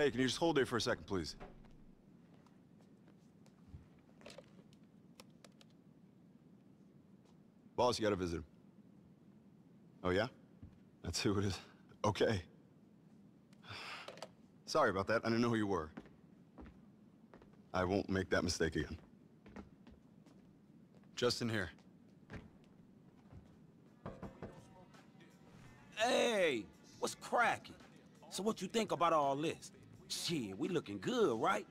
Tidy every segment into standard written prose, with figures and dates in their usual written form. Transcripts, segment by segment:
Hey, can you just hold there for a second, please? Boss, you got a visitor. Oh, yeah? That's who it is. Okay. Sorry about that. I didn't know who you were. I won't make that mistake again. Just in here. Hey, what's cracking? So what you think about all this? Shit, we looking good, right?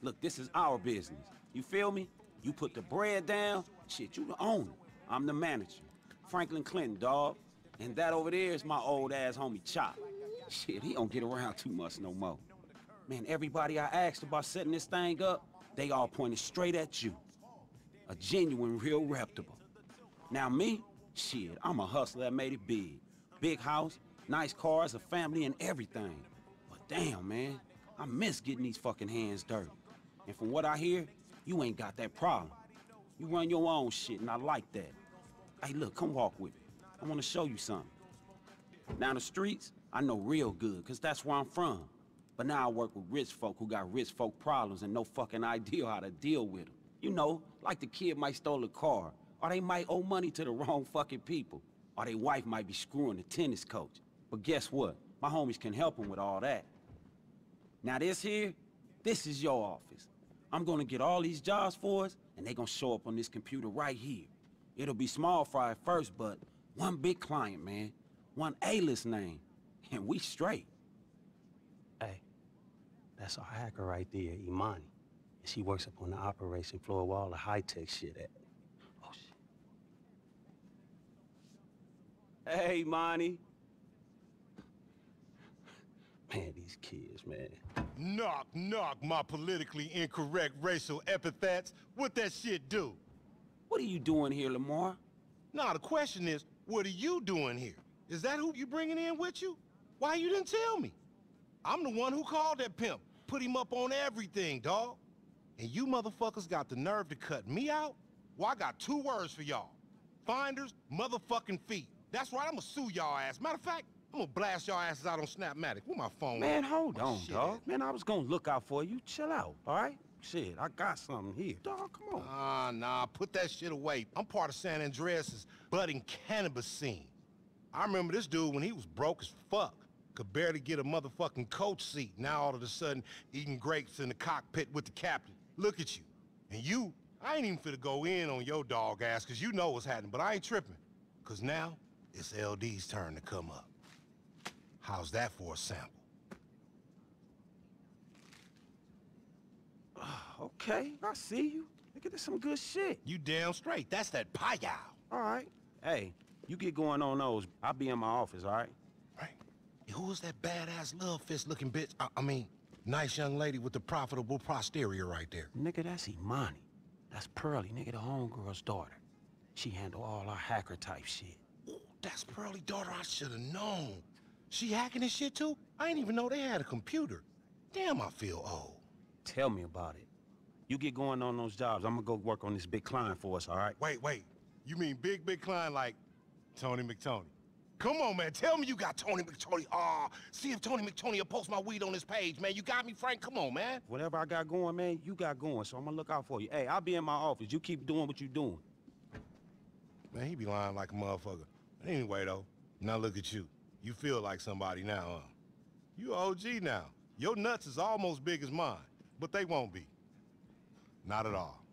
Look, this is our business. You feel me? You put the bread down, shit, you the owner. I'm the manager. Franklin Clinton, dawg. And that over there is my old ass homie Chop. Shit, he don't get around too much no more. Man, everybody I asked about setting this thing up, they all pointed straight at you. A genuine, real reputable. Now me, shit, I'm a hustler that made it big. Big house, nice cars, a family, and everything. But damn, man, I miss getting these fucking hands dirty. And from what I hear, you ain't got that problem. You run your own shit, and I like that. Hey, look, come walk with me. I want to show you something. Down the streets, I know real good, because that's where I'm from. But now I work with rich folk who got rich folk problems and no fucking idea how to deal with them. You know, like the kid might stole a car, or they might owe money to the wrong fucking people, or their wife might be screwing the tennis coach. But guess what? My homies can help them with all that. Now this here, this is your office. I'm gonna get all these jobs for us, and they gonna show up on this computer right here. It'll be small fry at first, but one big client, man. One A-list name, and we straight. Hey, that's our hacker right there, Imani. And she works up on the operation floor where all the high-tech shit at. Oh, shit. Hey, Imani. Man, these kids, man. Knock, knock, my politically incorrect racial epithets. What that shit do? What are you doing here, Lamar? Nah, the question is, what are you doing here? Is that who you bringing in with you? Why you didn't tell me? I'm the one who called that pimp, put him up on everything, dawg. And you motherfuckers got the nerve to cut me out? Well, I got two words for y'all. Finders, motherfucking feet. That's right, I'ma sue y'all ass. Matter of fact, I'm gonna blast y'all asses out on Snapmatic. Where my phone? Man, hold on, dog. Man, I was gonna look out for you. Chill out, all right? Shit, I got something here. Dog, come on. Nah, put that shit away. I'm part of San Andreas' budding cannabis scene. I remember this dude when he was broke as fuck. Could barely get a motherfucking coach seat. Now all of a sudden, eating grapes in the cockpit with the captain. Look at you. And you, I ain't even finna go in on your dog ass, cause you know what's happening, but I ain't tripping. Cause now, it's LD's turn to come up. How's that for a sample? Okay, I see you. Look at this, some good shit. You damn straight. That's that Pi Yow. All right. Hey, you get going on those. I'll be in my office, all right? Right. Hey, who is that badass love fist looking bitch? I mean, nice young lady with the profitable posterior right there. Nigga, that's Imani. That's Pearly, nigga, the homegirl's daughter. She handle all our hacker type shit. Ooh, that's Pearly's daughter. I should have known. She hacking this shit too? I didn't even know they had a computer. Damn, I feel old. Tell me about it. You get going on those jobs. I'm gonna go work on this big client for us, all right? Wait. You mean big client like Tony McTony? Come on, man. Tell me you got Tony McTony. See if Tony McTony will post my weed on his page, man. You got me, Frank? Come on, man. Whatever I got going, man, you got going. So I'm gonna look out for you. Hey, I'll be in my office. You keep doing what you're doing. Man, he be lying like a motherfucker. Anyway, though, now look at you. You feel like somebody now, huh? You OG now. Your nuts is almost big as mine, but they won't be. Not at all.